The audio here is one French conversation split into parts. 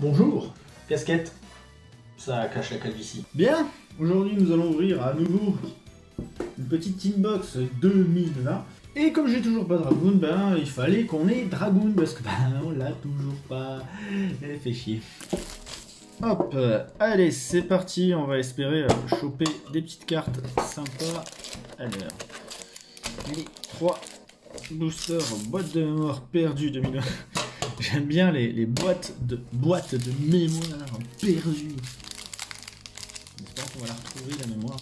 Bonjour, casquette. Ça cache la calvitie. Bien, aujourd'hui nous allons ouvrir à nouveau une petite inbox de 2000 $. Et comme j'ai toujours pas Dragoon, ben il fallait qu'on ait Dragoon parce que ben on l'a toujours pas. Elle fait chier. Hop, allez c'est parti, on va espérer choper des petites cartes sympas. Alors, les 3 boosters boîte de mémoire perdue 2001. J'aime bien les boîtes de mémoire perdues. J'espère qu'on va la retrouver la mémoire.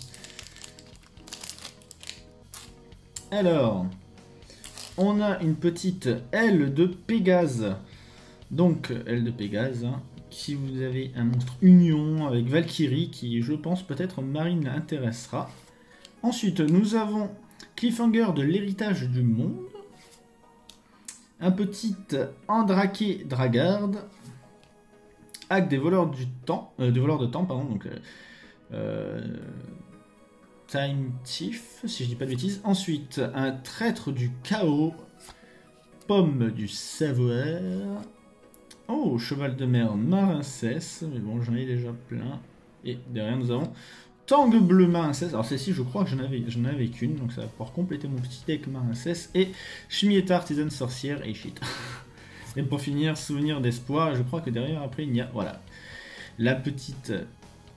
Alors, on a une petite aile de Pégase. Donc, aile de Pégase. Hein. Si vous avez un monstre union avec Valkyrie, qui je pense peut-être Marine l'intéressera. Ensuite, nous avons Cliffhanger de l'héritage du monde. Un petit Andraqué Dragarde. Acte des voleurs du temps. Pardon. Donc, Time Thief, si je dis pas de bêtises. Ensuite, un traître du chaos. Pomme du savoir. Oh, cheval de mer marincesse. Mais bon, j'en ai déjà plein. Et derrière, nous avons Tangue bleu marincesse. Alors, celle-ci, je crois que j'en avais qu'une. Donc, ça va pouvoir compléter mon petit deck marincesse. Et Chimietta, artisane sorcière et shit. Et pour finir, souvenir d'espoir. Je crois que derrière, après, il y a. Voilà. La petite.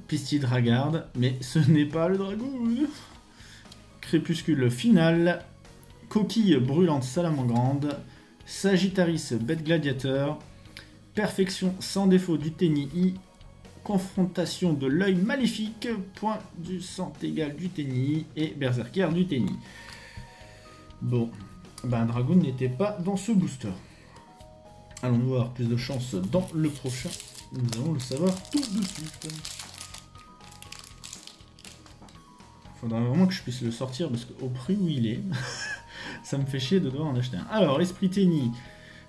Pistil Dragarde, mais ce n'est pas le Dragoon. Crépuscule final, coquille brûlante salamangrande, Sagittaris bête gladiateur, perfection sans défaut du Ténii, confrontation de l'œil maléfique, point du sang égal du Ténii et berserker du Ténii. Bon, ben Dragoon n'était pas dans ce booster. Allons-nous avoir plus de chance dans le prochain. Nous allons le savoir tout de suite. Faudra vraiment que je puisse le sortir parce qu'au prix où il est, ça me fait chier de devoir en acheter un. Alors, Esprit Téni,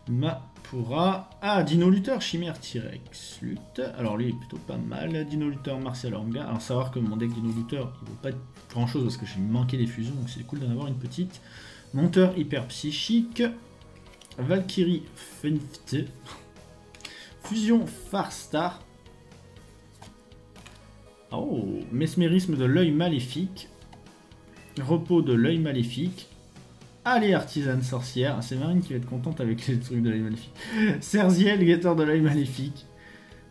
Mapura, ah, Dino Luther, Chimère T-Rex, Lutte. Alors, lui, il est plutôt pas mal. Dino Luther, Martial Orga. Alors, savoir que mon deck Dino Luther, il vaut pas grand chose parce que j'ai manqué des fusions, donc c'est cool d'en avoir une petite. Monteur Hyper Psychique, Valkyrie Fenfte, Fusion Farstar. Oh, mesmérisme de l'œil maléfique, repos de l'œil maléfique, allez artisane sorcière, c'est Marine qui va être contente avec les trucs de l'œil maléfique, Cerziel, guetteur de l'œil maléfique,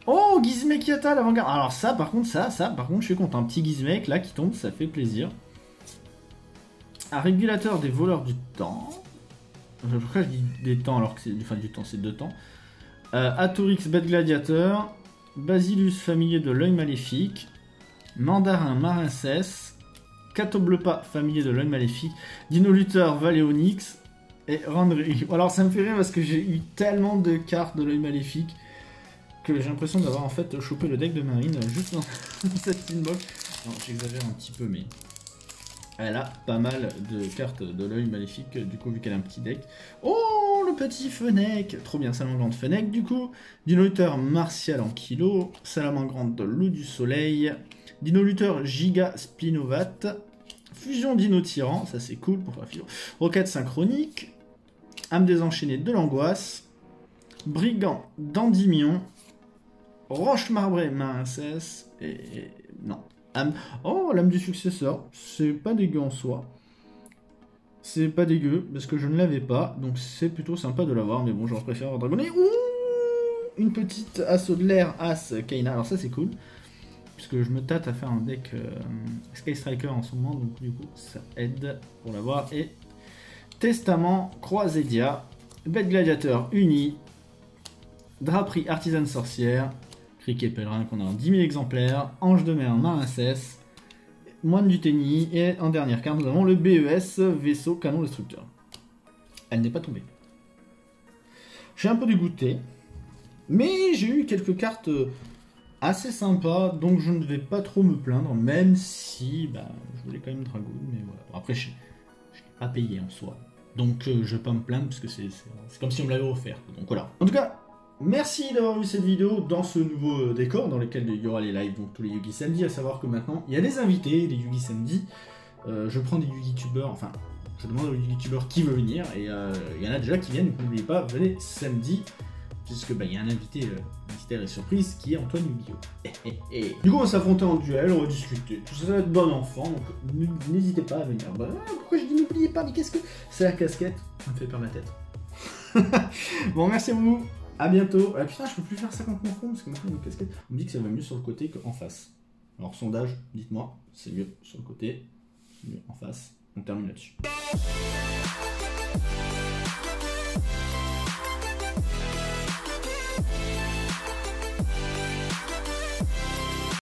oh Gizmek Yata l'avant-garde, alors ça par contre je suis content, un petit Gizmek là qui tombe, ça fait plaisir, un régulateur des voleurs du temps, pourquoi je dis des temps alors que c'est enfin, du temps, c'est 2 temps, Atorix bête gladiateur, Basilus familier de l'œil maléfique, Mandarin Marincesse, Catoblepa, familier de l'œil maléfique, Dino Luther, Valéonix et Randry. Alors ça me fait rire parce que j'ai eu tellement de cartes de l'œil maléfique que j'ai l'impression d'avoir en fait chopé le deck de Marine juste dans cette inbox. Non, j'exagère un petit peu, mais elle a pas mal de cartes de l'œil maléfique, du coup, vu qu'elle a un petit deck. Oh, le petit Fennec! Trop bien, Salamandre Fennec, du coup. Dino Luther Martial Ankylo, Salamandre de l'eau du soleil. Dino Luther Giga Splinovat, Fusion Dino Tyran, ça c'est cool pour la fusion. Roquette Synchronique, Âme désenchaînée de l'angoisse, Brigand d'Endymion, Roche marbrée Marincesse, et. Non. Âme. Oh, l'âme du successeur, c'est pas dégueu en soi. C'est pas dégueu parce que je ne l'avais pas, donc c'est plutôt sympa de l'avoir, mais bon, j'en préfère avoir Dragon. Et ouh, une petite assaut de l'air, As Kaina, alors ça c'est cool. Puisque je me tâte à faire un deck Sky Striker en ce moment, donc du coup ça aide pour l'avoir. Et Testament, Croisédia, Bête Gladiateur Uni, Draperie Artisane Sorcière, Criquet Pèlerin qu'on a en 10 000 exemplaires, Ange de Mer Marincesse, Moine du Téni, et en dernière carte nous avons le BES, Vaisseau Canon Destructeur. Elle n'est pas tombée. J'ai un peu dégoûté, mais j'ai eu quelques cartes. Assez sympa, donc je ne vais pas trop me plaindre, même si bah, je voulais quand même Dragoon, mais voilà. Après, je n'ai pas payé en soi, donc je ne vais pas me plaindre, parce que c'est comme si on me l'avait offert, donc voilà. En tout cas, merci d'avoir vu cette vidéo dans ce nouveau décor, dans lequel il y aura les lives, donc tous les Yugi Samedi, à savoir que maintenant, il y a des invités, des Yugi Samedi, je prends des Yugi-tubers, enfin, je demande aux Yugi-tubers qui veut venir, et il y en a déjà qui viennent, n'oubliez pas, venez samedi. puisque il y a un invité mystère et surprise qui est Antoine Huguillaud. Du coup on va s'affronter en duel, on va discuter. Tout ça, ça va être bon enfant, donc n'hésitez pas à venir. Bah, pourquoi je dis n'oubliez pas, mais qu'est-ce que... C'est la casquette, ça me fait perdre ma tête. Bon merci à vous, à bientôt. Ah putain je peux plus faire ça quand on fond, parce que maintenant une casquette, on me dit que ça va mieux sur le côté qu'en face. Alors sondage, dites-moi, c'est mieux sur le côté, c'est mieux en face. On termine là-dessus.